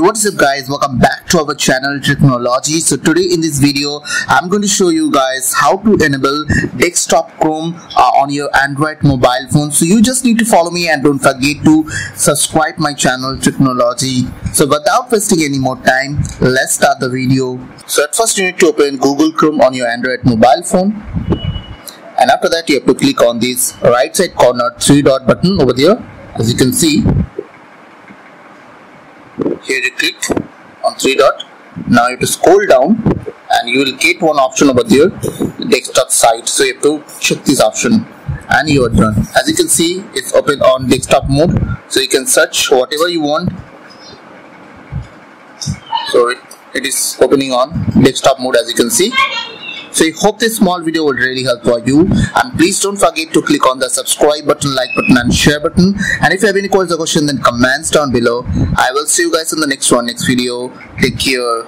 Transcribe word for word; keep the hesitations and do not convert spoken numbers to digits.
What is up guys, welcome back to our channel Technology. So today in this video I'm going to show you guys how to enable desktop Chrome uh, on your Android mobile phone. So you just need to follow me and don't forget to subscribe my channel Technology. So without wasting any more time, let's start the video. So at first you need to open Google Chrome on your Android mobile phone, and after that you have to click on this right side corner three dot button over there. As you can see here, you click on three dot. Now you have to scroll down and you will get one option over there, the desktop site. So you have to check this option and you are done. As you can see, it's open on desktop mode, so you can search whatever you want. So it, it is opening on desktop mode, as you can see. So I hope this small video will really help for you, and please don't forget to click on the subscribe button, like button and share button. And if you have any questions or question, then comments down below. I will see you guys in the next one, next video. Take care.